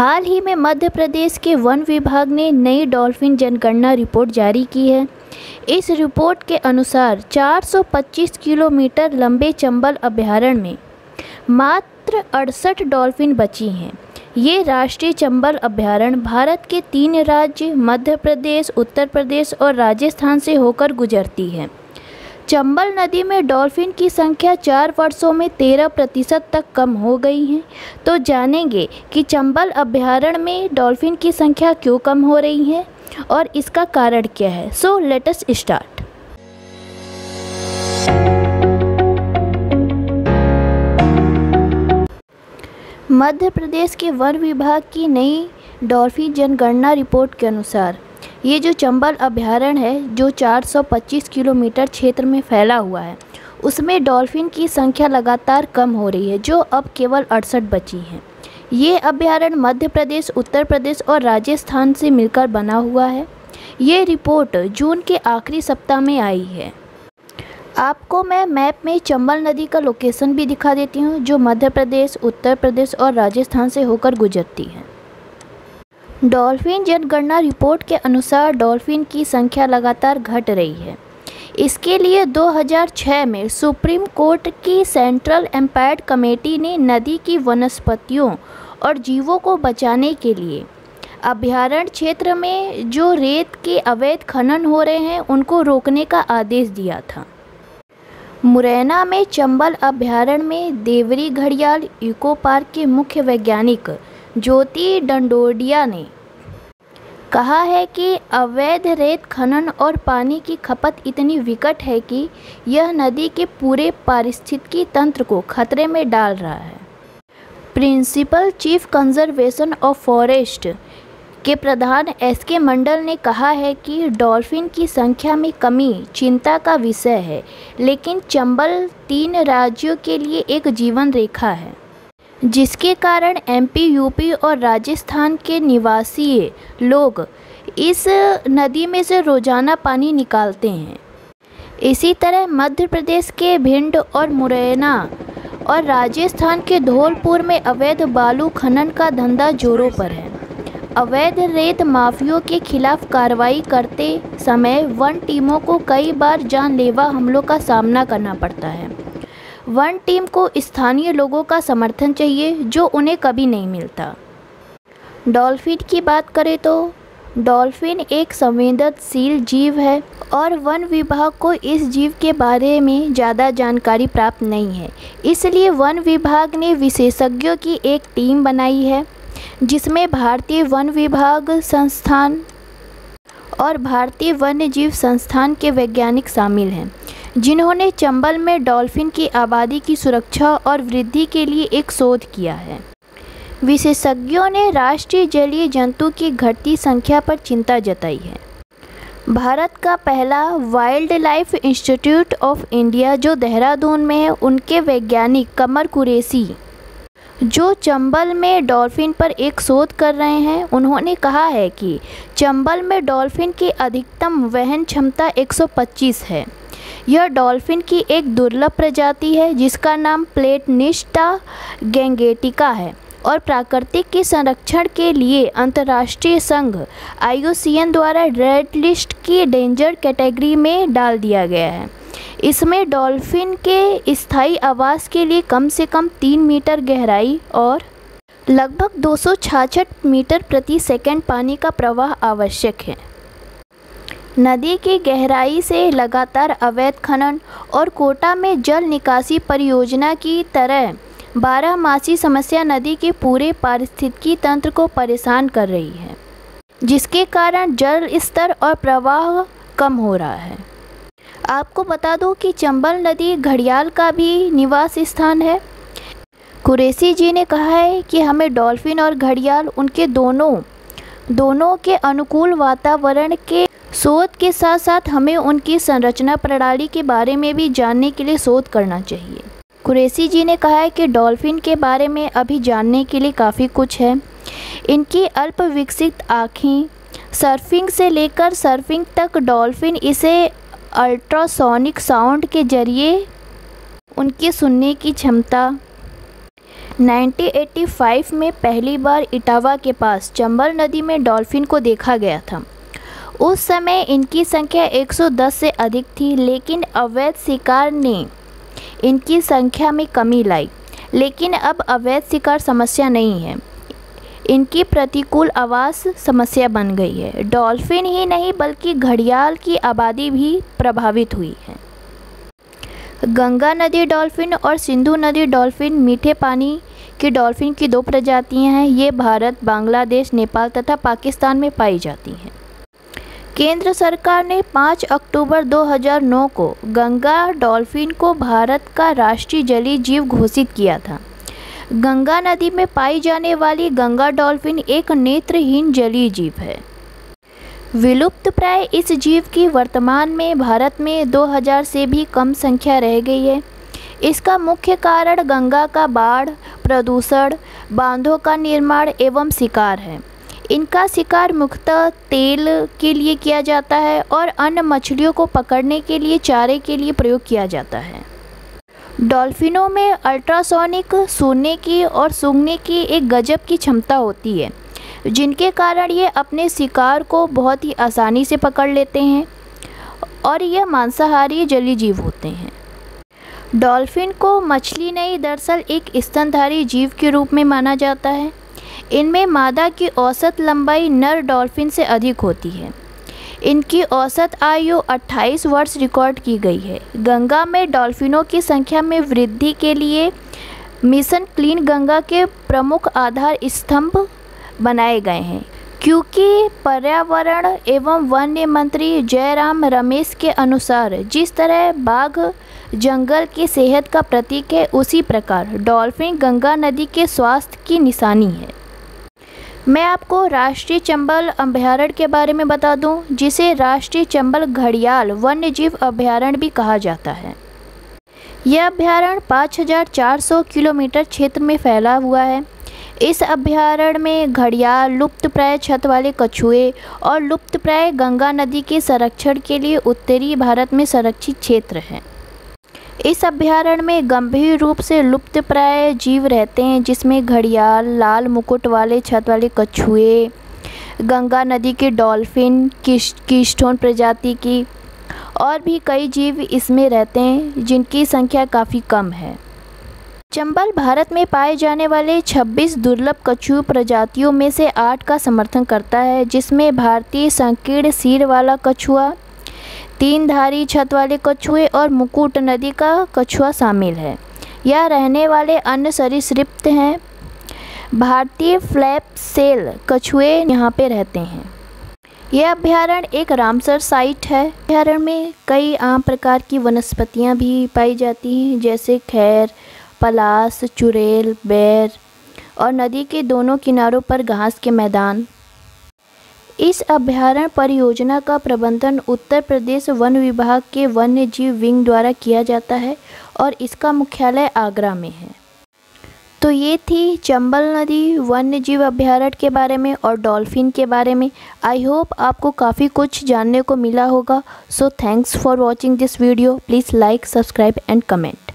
हाल ही में मध्य प्रदेश के वन विभाग ने नई डॉल्फिन जनगणना रिपोर्ट जारी की है। इस रिपोर्ट के अनुसार 425 किलोमीटर लंबे चंबल अभ्यारण्य में मात्र 68 डॉल्फिन बची हैं। ये राष्ट्रीय चंबल अभ्यारण्य भारत के 3 राज्य मध्य प्रदेश, उत्तर प्रदेश और राजस्थान से होकर गुजरती है। चंबल नदी में डॉल्फिन की संख्या 4 वर्षों में 13% तक कम हो गई है। तो जानेंगे कि चंबल अभ्यारण्य में डॉल्फिन की संख्या क्यों कम हो रही है और इसका कारण क्या है। So let us start. Madhya Pradesh के वन विभाग की नई डॉल्फिन जनगणना रिपोर्ट के अनुसार ये जो चंबल अभ्यारण्य है, जो 425 किलोमीटर क्षेत्र में फैला हुआ है, उसमें डॉल्फिन की संख्या लगातार कम हो रही है, जो अब केवल 68 बची हैं। ये अभ्यारण्य मध्य प्रदेश, उत्तर प्रदेश और राजस्थान से मिलकर बना हुआ है। ये रिपोर्ट जून के आखिरी सप्ताह में आई है। आपको मैं मैप में चंबल नदी का लोकेशन भी दिखा देती हूँ, जो मध्य प्रदेश, उत्तर प्रदेश और राजस्थान से होकर गुजरती है। डॉल्फिन जनगणना रिपोर्ट के अनुसार डॉल्फिन की संख्या लगातार घट रही है। इसके लिए 2006 में सुप्रीम कोर्ट की सेंट्रल एम्पायर्ड कमेटी ने नदी की वनस्पतियों और जीवों को बचाने के लिए अभ्यारण्य क्षेत्र में जो रेत के अवैध खनन हो रहे हैं उनको रोकने का आदेश दिया था। मुरैना में चंबल अभ्यारण्य में देवरी घड़ियाल इको पार्क के मुख्य वैज्ञानिक ज्योति डंडोडिया ने कहा है कि अवैध रेत खनन और पानी की खपत इतनी विकट है कि यह नदी के पूरे पारिस्थितिकी तंत्र को खतरे में डाल रहा है। Principal chief conservation of forest के प्रधान एसके मंडल ने कहा है कि डॉल्फिन की संख्या में कमी चिंता का विषय है, लेकिन चंबल 3 राज्यों के लिए एक जीवन रेखा है, जिसके कारण एमपी, यूपी और राजस्थान के निवासी लोग इस नदी में से रोज़ाना पानी निकालते हैं। इसी तरह मध्य प्रदेश के भिंड और मुरैना और राजस्थान के धौलपुर में अवैध बालू खनन का धंधा जोरों पर है। अवैध रेत माफियों के खिलाफ कार्रवाई करते समय वन टीमों को कई बार जानलेवा हमलों का सामना करना पड़ता है। वन टीम को स्थानीय लोगों का समर्थन चाहिए, जो उन्हें कभी नहीं मिलता। डॉल्फिन की बात करें तो डॉल्फिन एक संवेदनशील जीव है और वन विभाग को इस जीव के बारे में ज़्यादा जानकारी प्राप्त नहीं है। इसलिए वन विभाग ने विशेषज्ञों की एक टीम बनाई है, जिसमें भारतीय वन विभाग संस्थान और भारतीय वन्य जीव संस्थान के वैज्ञानिक शामिल हैं, जिन्होंने चंबल में डॉल्फिन की आबादी की सुरक्षा और वृद्धि के लिए एक शोध किया है। विशेषज्ञों ने राष्ट्रीय जलीय जंतु की घटती संख्या पर चिंता जताई है। भारत का पहला wild life institute of India, जो देहरादून में है, उनके वैज्ञानिक कमर कुरैशी, जो चंबल में डॉल्फिन पर एक शोध कर रहे हैं, उन्होंने कहा है कि चंबल में डॉल्फिन की अधिकतम वहन क्षमता 125 है। यह डॉल्फिन की एक दुर्लभ प्रजाति है, जिसका नाम प्लेटनिस्टा गैंगेटिका है और प्राकृतिक के संरक्षण के लिए अंतर्राष्ट्रीय संघ IUCN द्वारा रेड लिस्ट की डेंजर कैटेगरी में डाल दिया गया है। इसमें डॉल्फिन के स्थायी आवास के लिए कम से कम 3 मीटर गहराई और लगभग 266 मीटर प्रति सेकंड पानी का प्रवाह आवश्यक है। नदी की गहराई से लगातार अवैध खनन और कोटा में जल निकासी परियोजना की तरह 12 मासी समस्या नदी के पूरे पारिस्थितिकी तंत्र को परेशान कर रही है, जिसके कारण जल स्तर और प्रवाह कम हो रहा है। आपको बता दूं कि चंबल नदी घड़ियाल का भी निवास स्थान है। कुरैशी जी ने कहा है कि हमें डॉल्फिन और घड़ियाल उनके दोनों के अनुकूल वातावरण के शोध के साथ साथ हमें उनकी संरचना प्रणाली के बारे में भी जानने के लिए शोध करना चाहिए। कुरैशी जी ने कहा है कि डॉल्फिन के बारे में अभी जानने के लिए काफ़ी कुछ है। इनकी अल्प विकसित आँखें, सर्फिंग से लेकर सर्फिंग तक डॉल्फिन इसे अल्ट्रासोनिक साउंड के जरिए उनके सुनने की क्षमता, 1985 में पहली बार इटावा के पास चंबल नदी में डॉल्फिन को देखा गया था। उस समय इनकी संख्या 110 से अधिक थी, लेकिन अवैध शिकार ने इनकी संख्या में कमी लाई। लेकिन अब अवैध शिकार समस्या नहीं है, इनकी प्रतिकूल आवास समस्या बन गई है। डॉल्फिन ही नहीं बल्कि घड़ियाल की आबादी भी प्रभावित हुई है। गंगा नदी डॉल्फिन और सिंधु नदी डॉल्फिन मीठे पानी की डॉल्फिन की दो प्रजातियां हैं। ये भारत, बांग्लादेश, नेपाल तथा पाकिस्तान में पाई जाती हैं। केंद्र सरकार ने 5 अक्टूबर 2009 को गंगा डॉल्फिन को भारत का राष्ट्रीय जलीय जीव घोषित किया था। गंगा नदी में पाई जाने वाली गंगा डॉल्फिन एक नेत्रहीन जलीय जीव है। विलुप्त प्राय इस जीव की वर्तमान में भारत में 2000 से भी कम संख्या रह गई है। इसका मुख्य कारण गंगा का बाढ़, प्रदूषण, बांधों का निर्माण एवं शिकार है। इनका शिकार मुख्यतः तेल के लिए किया जाता है और अन्य मछलियों को पकड़ने के लिए चारे के लिए प्रयोग किया जाता है। डॉल्फिनों में अल्ट्रासोनिक सुनने की और सूंघने की एक गजब की क्षमता होती है, जिनके कारण ये अपने शिकार को बहुत ही आसानी से पकड़ लेते हैं और यह मांसाहारी जलीय जीव होते हैं। डॉल्फिन को मछली नहीं दरअसल एक स्तनधारी जीव के रूप में माना जाता है। इनमें मादा की औसत लंबाई नर डॉल्फिन से अधिक होती है। इनकी औसत आयु 28 वर्ष रिकॉर्ड की गई है। गंगा में डॉल्फिनों की संख्या में वृद्धि के लिए मिशन क्लीन गंगा के प्रमुख आधार स्तंभ बनाए गए हैं, क्योंकि पर्यावरण एवं वन्य मंत्री जयराम रमेश के अनुसार जिस तरह बाघ जंगल की सेहत का प्रतीक है, उसी प्रकार डॉल्फिन गंगा नदी के स्वास्थ्य की निशानी है। मैं आपको राष्ट्रीय चंबल अभयारण्य के बारे में बता दूं, जिसे राष्ट्रीय चंबल घड़ियाल वन्य जीव अभयारण्य भी कहा जाता है। यह अभयारण्य 5400 किलोमीटर क्षेत्र में फैला हुआ है। इस अभयारण्य में घड़ियाल, लुप्तप्राय छत वाले कछुए और लुप्तप्राय गंगा नदी के संरक्षण के लिए उत्तरी भारत में संरक्षित क्षेत्र है। इस अभ्यारण्य में गंभीर रूप से लुप्तप्राय जीव रहते हैं, जिसमें घड़ियाल, लाल मुकुट वाले छत वाले कछुए, गंगा नदी के डॉल्फिन, कीस्टोन प्रजाति की और भी कई जीव इसमें रहते हैं, जिनकी संख्या काफ़ी कम है। चंबल भारत में पाए जाने वाले 26 दुर्लभ कछुए प्रजातियों में से 8 का समर्थन करता है, जिसमें भारतीय संकीर्ण सिर वाला कछुआ, तीन धारी छत वाले कछुए और मुकुट नदी का कछुआ शामिल है। यह रहने वाले अन्य सरीसृप हैं। भारतीय फ्लैप सेल कछुए यहाँ पे रहते हैं। यह अभ्यारण्य एक रामसर साइट है। अभ्यारण्य में कई आम प्रकार की वनस्पतियाँ भी पाई जाती हैं, जैसे खैर, पलास, चुड़ैल, बेर और नदी के दोनों किनारों पर घास के मैदान। इस अभ्यारण्य परियोजना का प्रबंधन उत्तर प्रदेश वन विभाग के वन्य जीव विंग द्वारा किया जाता है और इसका मुख्यालय आगरा में है। तो ये थी चंबल नदी वन्य जीव अभ्यारण्य के बारे में और डॉल्फिन के बारे में। आई होप आपको काफ़ी कुछ जानने को मिला होगा। So thanks for watching this video. Please like, subscribe and comment.